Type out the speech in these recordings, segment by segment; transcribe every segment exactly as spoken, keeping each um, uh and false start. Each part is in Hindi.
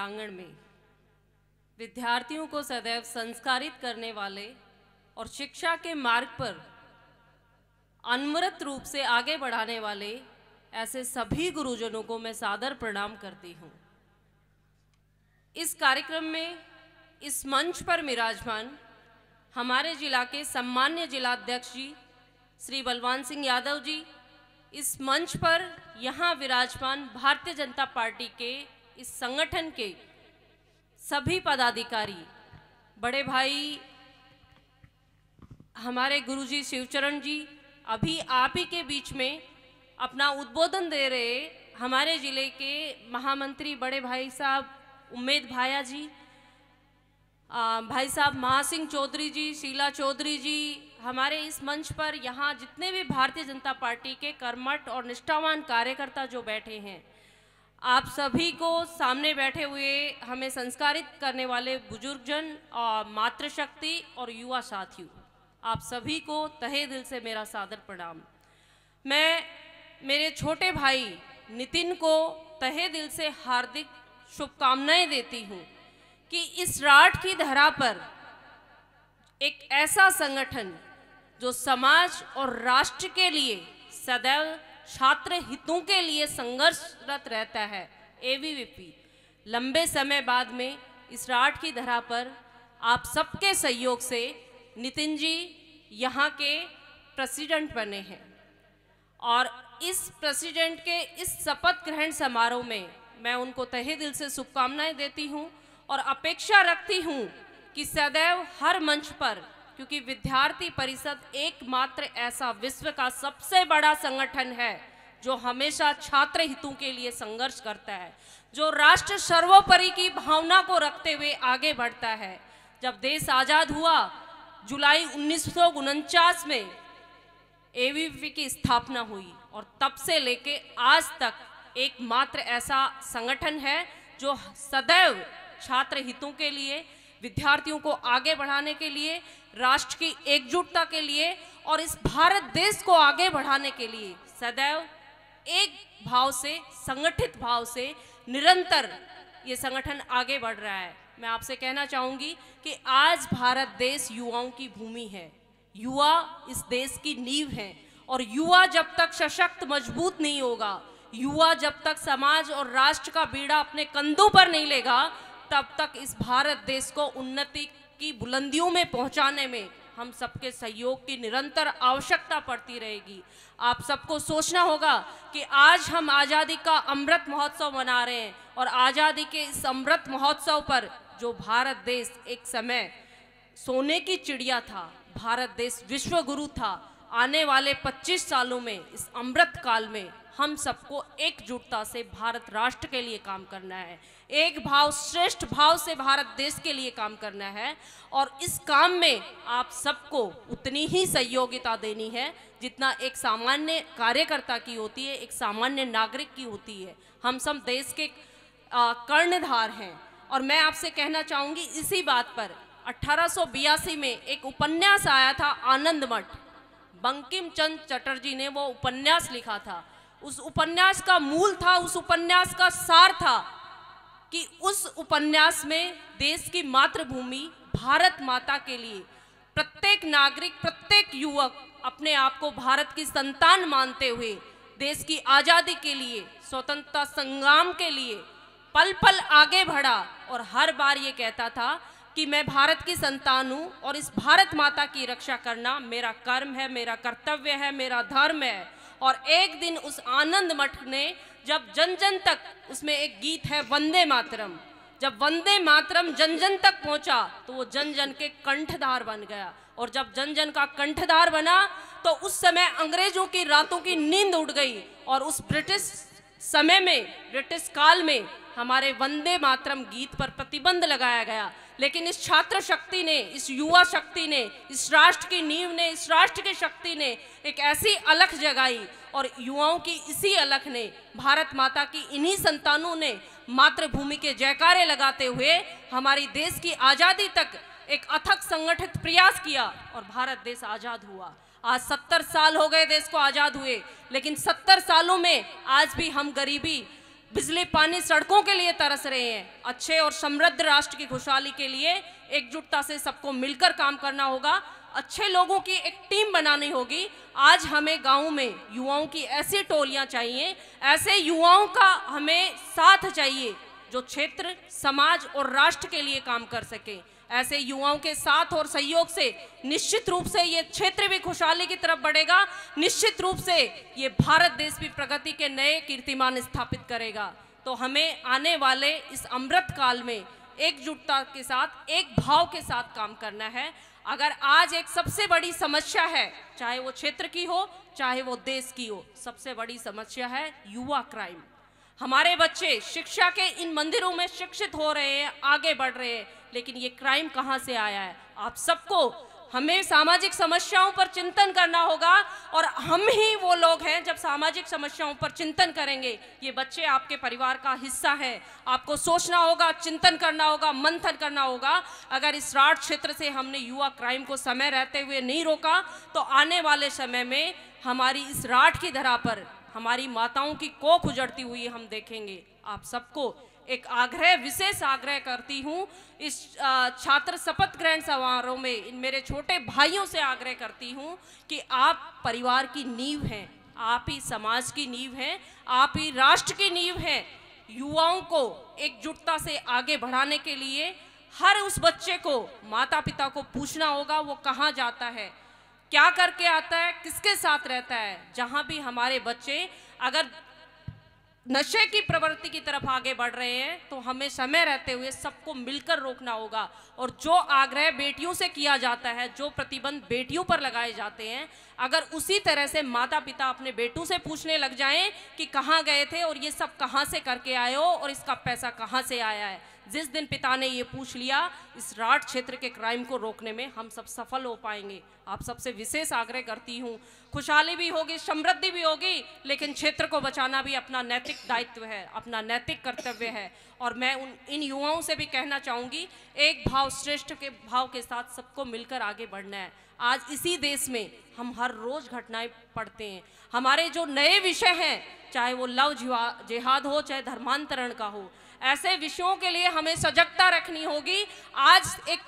प्रांगण में विद्यार्थियों को सदैव संस्कारित करने वाले और शिक्षा के मार्ग पर अनवरत रूप से आगे बढ़ाने वाले ऐसे सभी गुरुजनों को मैं सादर प्रणाम करती हूँ। इस कार्यक्रम में इस मंच पर विराजमान हमारे जिला के सम्मान्य जिलाध्यक्ष जी श्री बलवान सिंह यादव जी, इस मंच पर यहाँ विराजमान भारतीय जनता पार्टी के इस संगठन के सभी पदाधिकारी, बड़े भाई हमारे गुरुजी शिवचरण जी अभी आप ही के बीच में अपना उद्बोधन दे रहे, हमारे जिले के महामंत्री बड़े भाई साहब उम्मेद भाया जी, आ, भाई साहब महासिंह चौधरी जी, शीला चौधरी जी, हमारे इस मंच पर यहाँ जितने भी भारतीय जनता पार्टी के कर्मठ और निष्ठावान कार्यकर्ता जो बैठे हैं, आप सभी को सामने बैठे हुए हमें संस्कारित करने वाले बुजुर्गजन और मातृशक्ति और युवा साथियों, आप सभी को तहे दिल से मेरा सादर प्रणाम। मैं मेरे छोटे भाई नितिन को तहे दिल से हार्दिक शुभकामनाएँ देती हूँ कि इस राठ की धरा पर एक ऐसा संगठन जो समाज और राष्ट्र के लिए सदैव छात्र हितों के लिए संघर्षरत रहता है, ए बी वी पी, लंबे समय बाद में इस राठ की धरा पर आप सबके सहयोग से नितिन जी यहाँ के प्रेसिडेंट बने हैं और इस प्रेसिडेंट के इस शपथ ग्रहण समारोह में मैं उनको तहे दिल से शुभकामनाएं देती हूँ और अपेक्षा रखती हूँ कि सदैव हर मंच पर, क्योंकि विद्यार्थी परिषद एकमात्र ऐसा विश्व का सबसे बड़ा संगठन है जो हमेशा छात्र हितों के लिए संघर्ष करता है, जो राष्ट्र सर्वोपरि की भावना को रखते हुए आगे बढ़ता है। जब देश आज़ाद हुआ जुलाई उन्नीस सौ उनचास में ए बी वी पी की स्थापना हुई और तब से लेके आज तक एकमात्र ऐसा संगठन है जो सदैव छात्र हितों के लिए, विद्यार्थियों को आगे बढ़ाने के लिए, राष्ट्र की एकजुटता के लिए और इस भारत देश को आगे बढ़ाने के लिए सदैव एक भाव से, संगठित भाव से निरंतर ये संगठन आगे बढ़ रहा है। मैं आपसे कहना चाहूँगी कि आज भारत देश युवाओं की भूमि है, युवा इस देश की नींव है और युवा जब तक सशक्त मजबूत नहीं होगा, युवा जब तक समाज और राष्ट्र का बीड़ा अपने कंधों पर नहीं लेगा, तब तक इस भारत देश को उन्नति की बुलंदियों में पहुंचाने में हम सबके सहयोग की निरंतर आवश्यकता पड़ती रहेगी। आप सबको सोचना होगा कि आज हम आज़ादी का अमृत महोत्सव मना रहे हैं और आज़ादी के इस अमृत महोत्सव पर जो भारत देश एक समय सोने की चिड़िया था, भारत देश विश्व गुरु था, आने वाले पच्चीस सालों में इस अमृत काल में हम सबको एकजुटता से भारत राष्ट्र के लिए काम करना है, एक भाव श्रेष्ठ भाव से भारत देश के लिए काम करना है और इस काम में आप सबको उतनी ही सहयोगिता देनी है जितना एक सामान्य कार्यकर्ता की होती है, एक सामान्य नागरिक की होती है। हम सब देश के कर्णधार हैं और मैं आपसे कहना चाहूँगी इसी बात पर, अट्ठारह सौ बयासी में एक उपन्यास आया था आनंद मठ, बंकिम चंद्र चटर्जी ने वो उपन्यास लिखा था। उस उपन्यास का मूल था, उस उपन्यास का सार था कि उस उपन्यास में देश की मातृभूमि भारत माता के लिए प्रत्येक नागरिक, प्रत्येक युवक अपने आप को भारत की संतान मानते हुए देश की आज़ादी के लिए, स्वतंत्रता संग्राम के लिए पल पल आगे बढ़ा और हर बार ये कहता था कि मैं भारत की संतान हूँ और इस भारत माता की रक्षा करना मेरा कर्म है, मेरा कर्तव्य है, मेरा धर्म है। और एक दिन उस आनंद मठ ने जब जन जन तक, उसमें एक गीत है वंदे मातरम, जब वंदे मातरम जन जन तक पहुंचा तो वो जन जन के कंठधार बन गया और जब जन जन का कंठधार बना तो उस समय अंग्रेजों की रातों की नींद उड़ गई और उस ब्रिटिश समय में, ब्रिटिश काल में हमारे वंदे मातरम गीत पर प्रतिबंध लगाया गया। लेकिन इस छात्र शक्ति ने, इस युवा शक्ति ने, इस राष्ट्र की नींव ने, इस राष्ट्र की शक्ति ने एक ऐसी अलख जगाई और युवाओं की इसी अलख ने, भारत माता की इन्हीं संतानों ने मातृभूमि के जयकारे लगाते हुए हमारी देश की आज़ादी तक एक अथक संगठित प्रयास किया और भारत देश आज़ाद हुआ। आज सत्तर साल हो गए देश को आज़ाद हुए, लेकिन सत्तर सालों में आज भी हम गरीबी, बिजली पानी सड़कों के लिए तरस रहे हैं। अच्छे और समृद्ध राष्ट्र की खुशहाली के लिए एकजुटता से सबको मिलकर काम करना होगा। अच्छे लोगों की एक टीम बनानी होगी। आज हमें गांव में युवाओं की ऐसी टोलियां चाहिए, ऐसे युवाओं का हमें साथ चाहिए जो क्षेत्र, समाज और राष्ट्र के लिए काम कर सके। ऐसे युवाओं के साथ और सहयोग से निश्चित रूप से ये क्षेत्र भी खुशहाली की तरफ बढ़ेगा। निश्चित रूप से ये भारत देश भी प्रगति के नए कीर्तिमान स्थापित करेगा। तो हमें आने वाले इस अमृत काल में एकजुटता के साथ, एक भाव के साथ काम करना है। अगर आज एक सबसे बड़ी समस्या है, चाहे वो क्षेत्र की हो चाहे वो देश की हो, सबसे बड़ी समस्या है युवा क्राइम। हमारे बच्चे शिक्षा के इन मंदिरों में शिक्षित हो रहे हैं, आगे बढ़ रहे हैं, लेकिन ये क्राइम कहाँ से आया है? आप सबको, हमें सामाजिक समस्याओं पर चिंतन करना होगा। और हम ही वो लोग हैं, जब सामाजिक समस्याओं पर चिंतन करेंगे, ये बच्चे आपके परिवार का हिस्सा है। आपको सोचना होगा, चिंतन करना होगा, मंथन करना होगा। अगर इस राज क्षेत्र से हमने युवा क्राइम को समय रहते हुए नहीं रोका, तो आने वाले समय में हमारी इस राठ की धरा पर हमारी माताओं की कोख उजड़ती हुई हम देखेंगे। आप सबको एक आग्रह, विशेष आग्रह करती हूँ, इस छात्र शपथ ग्रहण समारोह में इन मेरे छोटे भाइयों से आग्रह करती हूँ कि आप परिवार की नींव हैं, आप ही समाज की नींव हैं, आप ही राष्ट्र की नींव हैं। युवाओं को एकजुटता से आगे बढ़ाने के लिए हर उस बच्चे को, माता पिता को पूछना होगा वो कहाँ जाता है, क्या करके आता है, किसके साथ रहता है। जहाँ भी हमारे बच्चे अगर नशे की प्रवृत्ति की तरफ आगे बढ़ रहे हैं, तो हमें समय रहते हुए सबको मिलकर रोकना होगा। और जो आग्रह बेटियों से किया जाता है, जो प्रतिबंध बेटियों पर लगाए जाते हैं, अगर उसी तरह से माता पिता अपने बेटों से पूछने लग जाएं कि कहाँ गए थे और ये सब कहाँ से करके आए हो और इसका पैसा कहाँ से आया है। जिस दिन पिता ने ये पूछ लिया, इस राठ क्षेत्र के क्राइम को रोकने में हम सब सफल हो पाएंगे। आप सबसे विशेष आग्रह करती हूँ। खुशहाली भी होगी, समृद्धि भी होगी, लेकिन क्षेत्र को बचाना भी अपना नैतिक दायित्व है, अपना नैतिक कर्तव्य है। और मैं उन इन युवाओं से भी कहना चाहूँगी, एक भाव, श्रेष्ठ के भाव के साथ सबको मिलकर आगे बढ़ना है। आज इसी देश में हम हर रोज घटनाएं पढ़ते हैं। हमारे जो नए विषय हैं, चाहे वो लव जिहाद हो, चाहे धर्मांतरण का हो, ऐसे विषयों के लिए हमें सजगता रखनी होगी। आज एक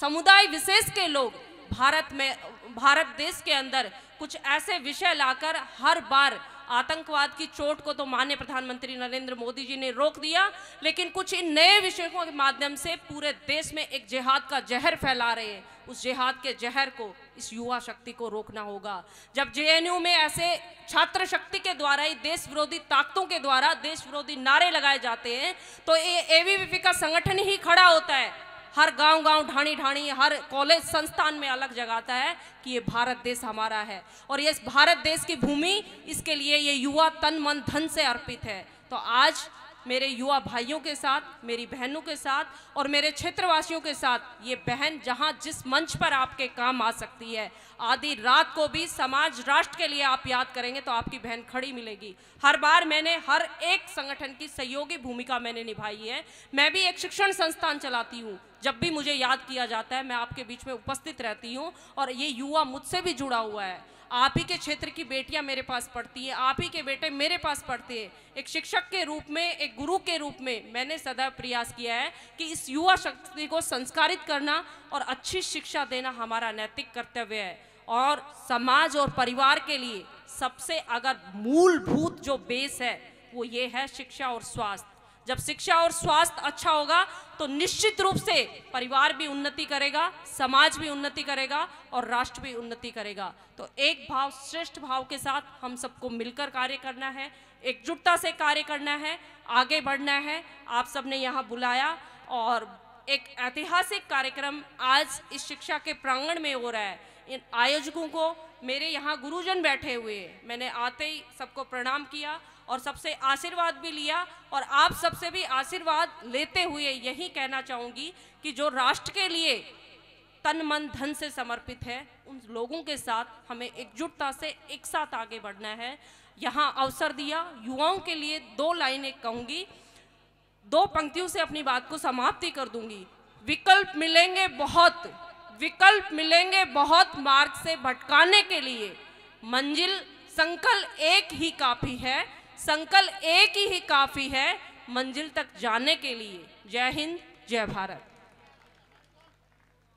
समुदाय विशेष के लोग भारत में, भारत देश के अंदर कुछ ऐसे विषय लाकर हर बार आतंकवाद की चोट को तो माननीय प्रधानमंत्री नरेंद्र मोदी जी ने रोक दिया, लेकिन कुछ इन नए विषयों के माध्यम से पूरे देश में एक जिहाद का जहर फैला रहे हैं। उस जिहाद के जहर को, इस युवा शक्ति को रोकना होगा। जब जे एन यू में ऐसे छात्र शक्ति के द्वारा ही देश विरोधी ताकतों के द्वारा देश विरोधी नारे लगाए जाते हैं, तो ए बी वी पी का संगठन ही खड़ा होता है। हर गांव गांव, ढाणी ढाणी, हर कॉलेज संस्थान में अलग जगाता है कि ये भारत देश हमारा है और ये भारत देश की भूमि, इसके लिए ये युवा तन मन धन से अर्पित है। तो आज मेरे युवा भाइयों के साथ, मेरी बहनों के साथ और मेरे क्षेत्रवासियों के साथ, ये बहन जहाँ जिस मंच पर आपके काम आ सकती है, आधी रात को भी समाज, राष्ट्र के लिए आप याद करेंगे तो आपकी बहन खड़ी मिलेगी। हर बार मैंने हर एक संगठन की सहयोगी भूमिका मैंने निभाई है। मैं भी एक शिक्षण संस्थान चलाती हूँ। जब भी मुझे याद किया जाता है, मैं आपके बीच में उपस्थित रहती हूँ। और ये युवा मुझसे भी जुड़ा हुआ है। आप ही के क्षेत्र की बेटियां मेरे पास पढ़ती है, आप ही के बेटे मेरे पास पढ़ते हैं। एक शिक्षक के रूप में, एक गुरु के रूप में, मैंने सदैव प्रयास किया है कि इस युवा शक्ति को संस्कारित करना और अच्छी शिक्षा देना हमारा नैतिक कर्तव्य है। और समाज और परिवार के लिए सबसे अगर मूलभूत जो बेस है, वो ये है शिक्षा और स्वास्थ्य। जब शिक्षा और स्वास्थ्य अच्छा होगा, तो निश्चित रूप से परिवार भी उन्नति करेगा, समाज भी उन्नति करेगा और राष्ट्र भी उन्नति करेगा। तो एक भाव, श्रेष्ठ भाव के साथ हम सबको मिलकर कार्य करना है, एकजुटता से कार्य करना है, आगे बढ़ना है। आप सबने यहाँ बुलाया और एक ऐतिहासिक कार्यक्रम आज इस शिक्षा के प्रांगण में हो रहा है। इन आयोजकों को, मेरे यहाँ गुरुजन बैठे हुए, मैंने आते ही सबको प्रणाम किया और सबसे आशीर्वाद भी लिया। और आप सबसे भी आशीर्वाद लेते हुए यही कहना चाहूँगी कि जो राष्ट्र के लिए तन मन धन से समर्पित है, उन लोगों के साथ हमें एकजुटता से एक साथ आगे बढ़ना है। यहाँ अवसर दिया, युवाओं के लिए दो लाइनें कहूँगी, दो पंक्तियों से अपनी बात को समाप्ति कर दूंगी। विकल्प मिलेंगे बहुत, विकल्प मिलेंगे बहुत मार्ग से भटकाने के लिए, मंजिल संकल्प एक ही काफ़ी है। संकल्प एक ही काफी है मंजिल तक जाने के लिए। जय हिंद, जय भारत।